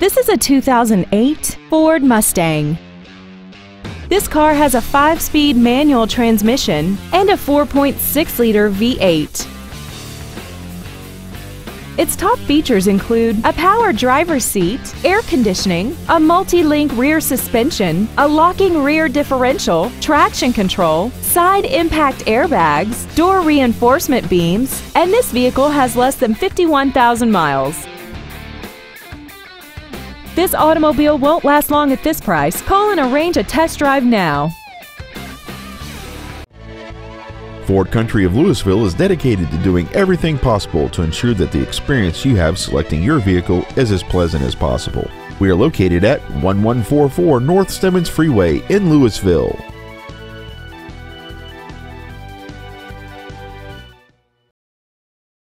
This is a 2008 Ford Mustang. This car has a 5-speed manual transmission and a 4.6-liter V8. Its top features include a power driver's seat, air conditioning, a multi-link rear suspension, a locking rear differential, traction control, side impact airbags, door reinforcement beams, and this vehicle has less than 51,000 miles. This automobile won't last long at this price. Call and arrange a test drive now. Ford Country of Lewisville is dedicated to doing everything possible to ensure that the experience you have selecting your vehicle is as pleasant as possible. We are located at 1144 North Stemmons Freeway in Lewisville.